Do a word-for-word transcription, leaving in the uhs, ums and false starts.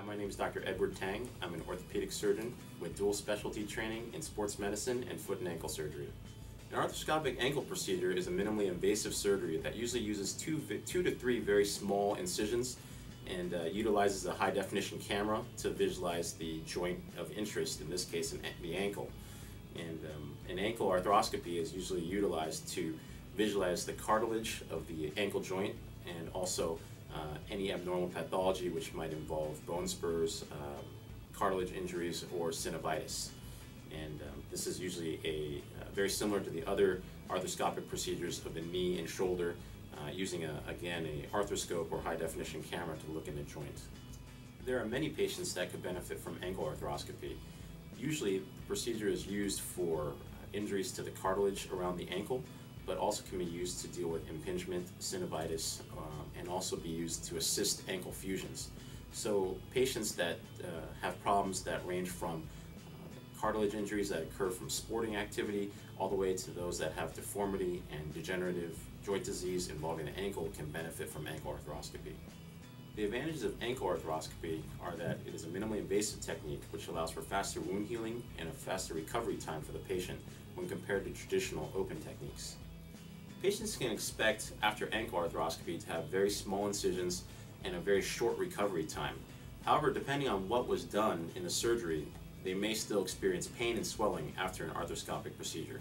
Hi, my name is Doctor Edward Tang. I'm an orthopedic surgeon with dual specialty training in sports medicine and foot and ankle surgery. An arthroscopic ankle procedure is a minimally invasive surgery that usually uses two, two to three very small incisions and uh, utilizes a high definition camera to visualize the joint of interest, in this case an, the ankle. And um, an ankle arthroscopy is usually utilized to visualize the cartilage of the ankle joint and also uh, any abnormal pathology which might involve bone spurs, um, cartilage injuries, or synovitis. And um, this is usually a uh, very similar to the other arthroscopic procedures of the knee and shoulder, uh, using a, again a arthroscope or high definition camera to look in the joint. There are many patients that could benefit from ankle arthroscopy. Usually the procedure is used for injuries to the cartilage around the ankle, but also can be used to deal with impingement, synovitis, um, and also be used to assist ankle fusions. So patients that uh, have problems that range from uh, cartilage injuries that occur from sporting activity all the way to those that have deformity and degenerative joint disease involving the ankle can benefit from ankle arthroscopy. The advantages of ankle arthroscopy are that it is a minimally invasive technique which allows for faster wound healing and a faster recovery time for the patient when compared to traditional open techniques. Patients can expect after ankle arthroscopy to have very small incisions and a very short recovery time. However, depending on what was done in the surgery, they may still experience pain and swelling after an arthroscopic procedure.